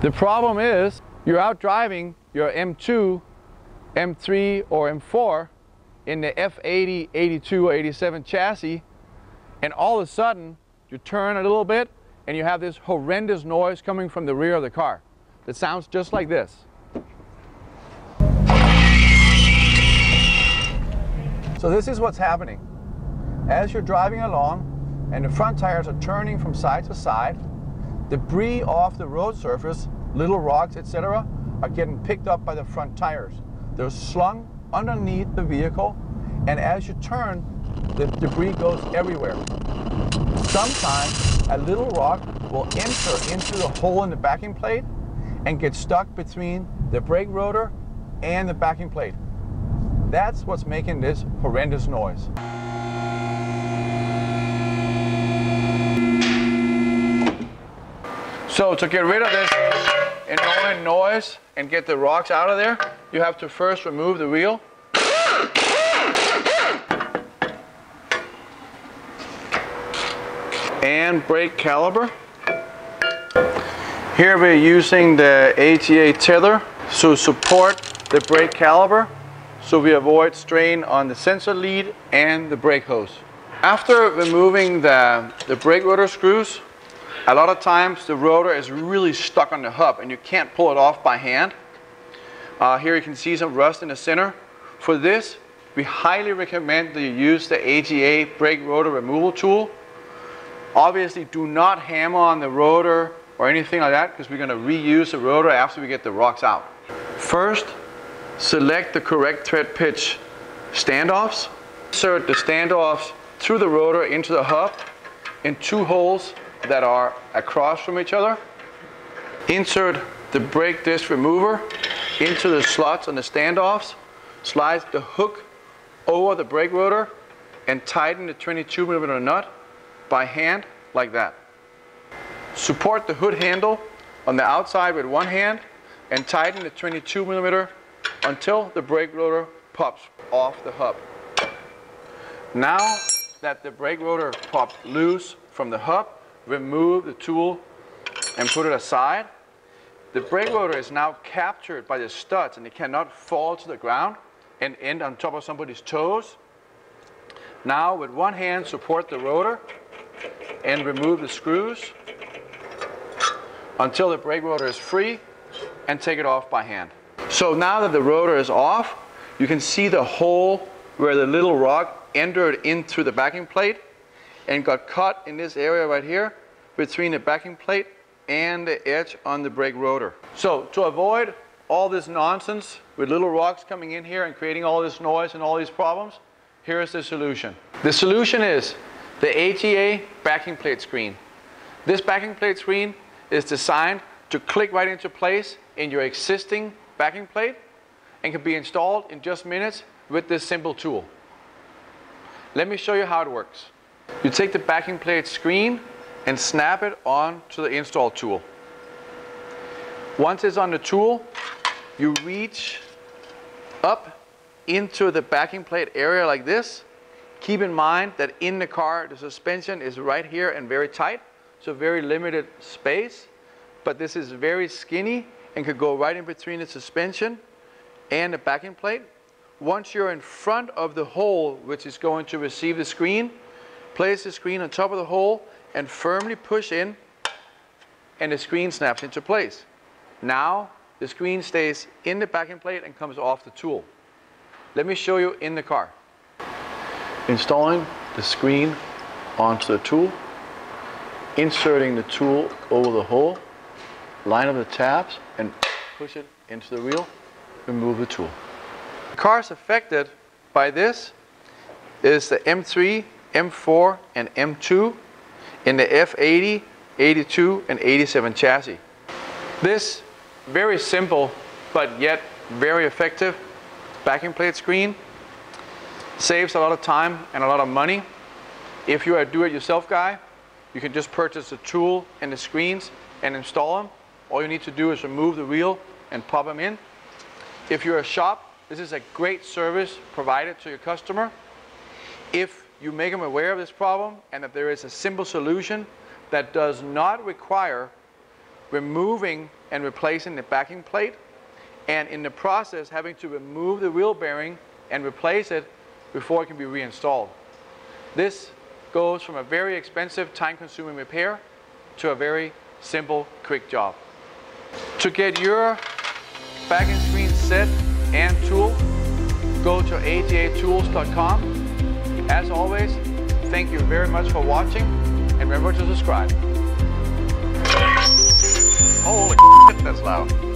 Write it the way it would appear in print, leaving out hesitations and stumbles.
The problem is you're out driving your M2, M3, or M4 in the F80, 82, or 87 chassis, and all of a sudden you turn a little bit and you have this horrendous noise coming from the rear of the car that sounds just like this. So this is what's happening. As you're driving along and the front tires are turning from side to side, debris off the road surface, little rocks, etc., are getting picked up by the front tires. They're slung underneath the vehicle, and as you turn, the debris goes everywhere. Sometimes a little rock will enter into the hole in the backing plate and get stuck between the brake rotor and the backing plate. That's what's making this horrendous noise. So to get rid of this annoying noise and get the rocks out of there, you have to first remove the wheel. And brake caliper. Here we're using the ATA tether to support the brake caliper, so we avoid strain on the sensor lead and the brake hose. After removing the brake rotor screws, a lot of times the rotor is really stuck on the hub and you can't pull it off by hand. Here you can see some rust in the center. For this, we highly recommend that you use the AGA brake rotor removal tool. Obviously, do not hammer on the rotor or anything like that, because we're going to reuse the rotor after we get the rocks out. First, select the correct thread pitch standoffs. Insert the standoffs through the rotor into the hub in two holes that are across from each other. Insert the brake disc remover into the slots on the standoffs. Slide the hook over the brake rotor and tighten the 22 mm nut by hand like that. Support the hood handle on the outside with one hand and tighten the 22 mm until the brake rotor pops off the hub. Now that the brake rotor popped loose from the hub, remove the tool and put it aside. The brake rotor is now captured by the studs and it cannot fall to the ground and end on top of somebody's toes. Now with one hand support the rotor and remove the screws until the brake rotor is free and take it off by hand. So now that the rotor is off, you can see the hole where the little rock entered in through the backing plate and got caught in this area right here between the backing plate and the edge on the brake rotor. So to avoid all this nonsense with little rocks coming in here and creating all this noise and all these problems, here is the solution. The solution is the ATA backing plate screen. This backing plate screen is designed to click right into place in your existing backing plate and can be installed in just minutes with this simple tool. Let me show you how it works. You take the backing plate screen and snap it on to the install tool. Once it's on the tool, you reach up into the backing plate area like this. Keep in mind that in the car the suspension is right here and very tight, so very limited space, but this is very skinny and could go right in between the suspension and the backing plate. Once you're in front of the hole which is going to receive the screen, place the screen on top of the hole and firmly push in, and the screen snaps into place. Now the screen stays in the backing plate and comes off the tool. Let me show you in the car. Installing the screen onto the tool, inserting the tool over the hole, line up the tabs and push it into the wheel, remove the tool. The cars affected by this is the M3, M4 and M2 in the F80, 82 and 87 chassis. This very simple but yet very effective backing plate screen saves a lot of time and a lot of money. If you're a do-it-yourself guy, you can just purchase the tool and the screens and install them. All you need to do is remove the wheel and pop them in. If you're a shop, this is a great service provided to your customer. If you make them aware of this problem and that there is a simple solution that does not require removing and replacing the backing plate, and in the process having to remove the wheel bearing and replace it before it can be reinstalled. This goes from a very expensive, time-consuming repair to a very simple, quick job. To get your backing screen set and tool, go to agatools.com. As always, thank you very much for watching, and remember to subscribe. Holy shit, that's loud.